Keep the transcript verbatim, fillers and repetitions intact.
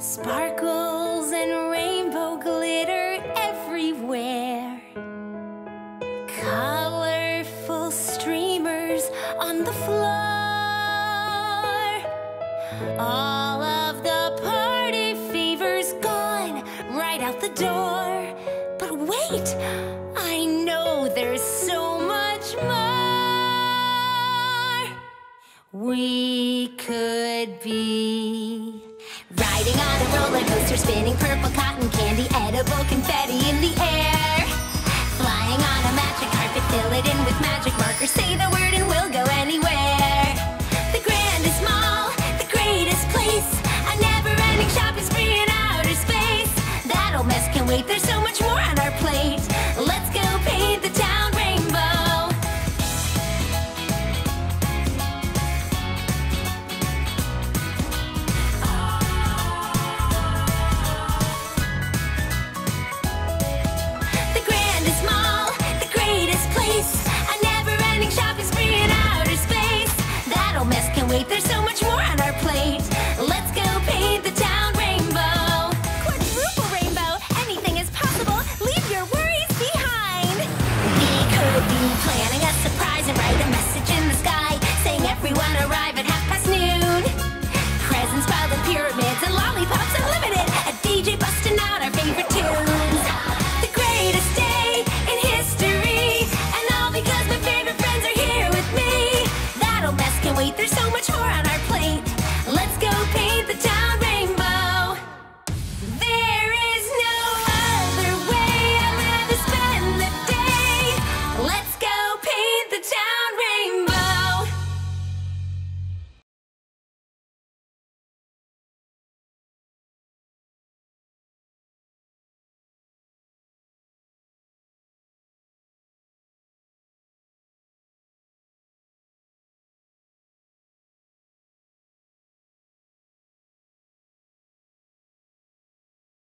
Sparkles and rainbow glitter everywhere. Colorful streamers on the floor. All of the party fever's gone right out the door. But wait, I know there's so much more. We could be riding on a roller coaster, spinning purple cotton candy, edible confetti in the air. Flying on a magic carpet, fill it in with magic markers. Say the word and we'll go anywhere. The grandest mall, the greatest place, a never-ending shopping spree in outer space. That old mess can wait, there's so much more on our plate. Let's go paint the town rainbow. Wait, there's so much more on our plate. Let's go paint the town rainbow. Quadruple rainbow, anything is possible. Leave your worries behind. We could be planning a surprise and write a message in the sky, saying everyone arrive at half past noon. Presents by the pyramids and lollipops unlimited. A D J busting out our favorite tunes. The greatest day in history, and all because my favorite friends are here with me. That'll mess can wait, there's so much more on our plate.